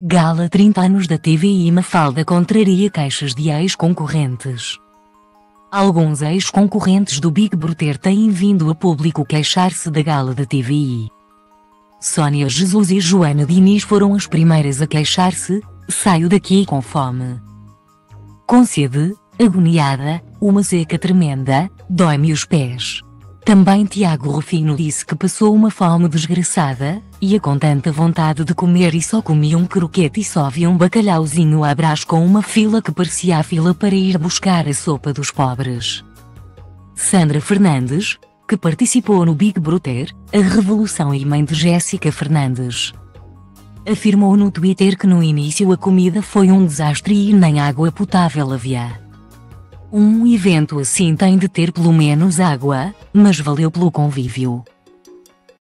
Gala 30 anos da TVI. Mafalda contraria queixas de ex-concorrentes. Alguns ex-concorrentes do Big Brother têm vindo a público queixar-se da gala da TVI. Sónia Jesus e Joana Diniz foram as primeiras a queixar-se. "Saio daqui com fome. Com sede, agoniada, uma seca tremenda, dói-me os pés." Também Tiago Rufino disse que passou uma fome desgraçada, "ia com tanta vontade de comer e só comi um croquete e só vi um bacalhauzinho à Brás com uma fila que parecia a fila para ir buscar a sopa dos pobres." Sandra Fernandes, que participou no Big Brother, a revolução e mãe de Jéssica Fernandes, afirmou no Twitter que no início a comida foi um desastre e nem água potável havia. "Um evento assim tem de ter pelo menos água, mas valeu pelo convívio.